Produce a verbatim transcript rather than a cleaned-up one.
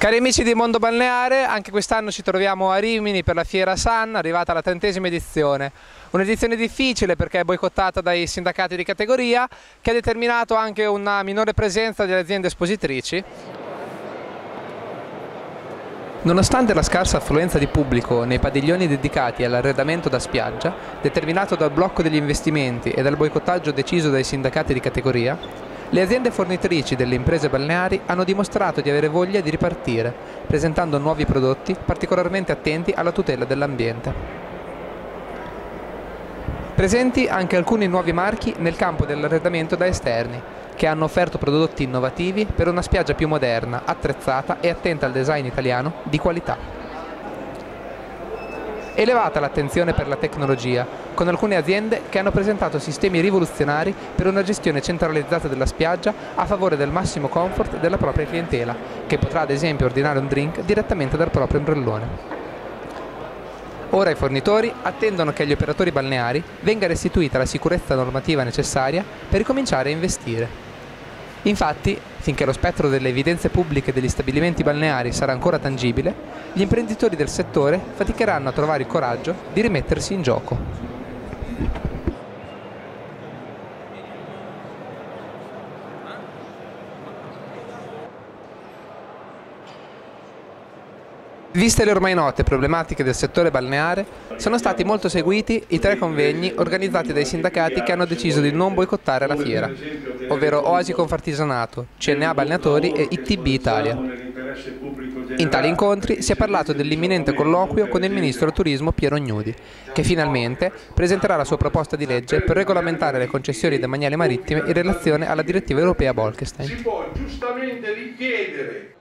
Cari amici di Mondo Balneare, anche quest'anno ci troviamo a Rimini per la Fiera San, arrivata alla trentesima edizione. Un'edizione difficile perché boicottata dai sindacati di categoria, che ha determinato anche una minore presenza delle aziende espositrici. Nonostante la scarsa affluenza di pubblico nei padiglioni dedicati all'arredamento da spiaggia, determinato dal blocco degli investimenti e dal boicottaggio deciso dai sindacati di categoria, le aziende fornitrici delle imprese balneari hanno dimostrato di avere voglia di ripartire, presentando nuovi prodotti particolarmente attenti alla tutela dell'ambiente. Presenti anche alcuni nuovi marchi nel campo dell'arredamento da esterni, che hanno offerto prodotti innovativi per una spiaggia più moderna, attrezzata e attenta al design italiano di qualità. Elevata l'attenzione per la tecnologia, con alcune aziende che hanno presentato sistemi rivoluzionari per una gestione centralizzata della spiaggia a favore del massimo comfort della propria clientela, che potrà ad esempio ordinare un drink direttamente dal proprio ombrellone. Ora i fornitori attendono che agli operatori balneari venga restituita la sicurezza normativa necessaria per ricominciare a investire. Infatti, finché lo spettro delle evidenze pubbliche degli stabilimenti balneari sarà ancora tangibile, gli imprenditori del settore faticheranno a trovare il coraggio di rimettersi in gioco. Viste le ormai note problematiche del settore balneare, sono stati molto seguiti i tre convegni organizzati dai sindacati che hanno deciso di non boicottare la fiera, ovvero Oasi Confartisanato, C N A Balneatori e I T B Italia. In tali incontri si è parlato dell'imminente colloquio con il ministro del turismo Piero Gnudi, che finalmente presenterà la sua proposta di legge per regolamentare le concessioni demaniali marittime in relazione alla direttiva europea Bolkestein. Si può giustamente richiedere